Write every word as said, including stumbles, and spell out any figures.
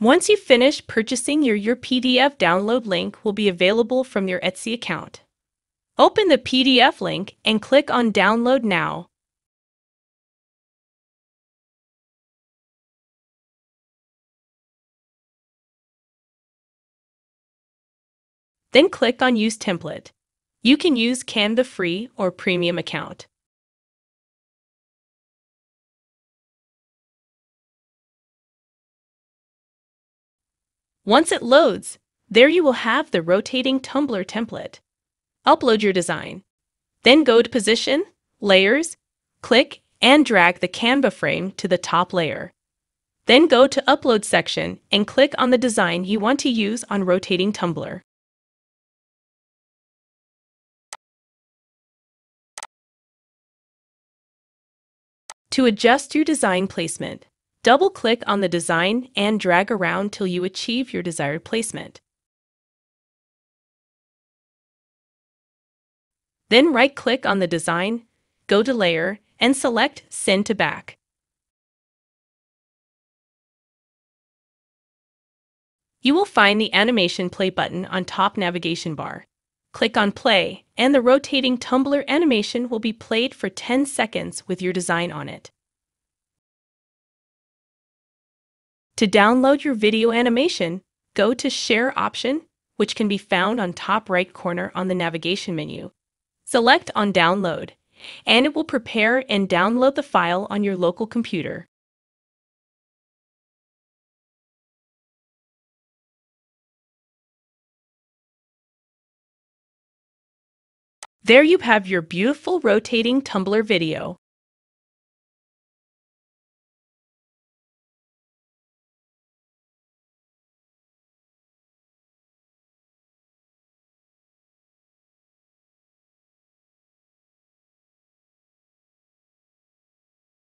Once you've finished purchasing, your, your P D F download link will be available from your Etsy account. Open the P D F link and click on Download Now. Then click on Use Template. You can use Canva free or premium account. Once it loads, there you will have the rotating tumbler template. Upload your design. Then go to Position, Layers, click and drag the Canva frame to the top layer. Then go to Upload section and click on the design you want to use on rotating tumbler. To adjust your design placement, double-click on the design and drag around till you achieve your desired placement. Then right-click on the design, go to Layer, and select Send to Back. You will find the Animation Play button on top navigation bar. Click on Play, and the rotating tumbler animation will be played for ten seconds with your design on it. To download your video animation, go to Share option, which can be found on top right corner on the navigation menu. Select on Download, and it will prepare and download the file on your local computer. There you have your beautiful rotating tumbler video.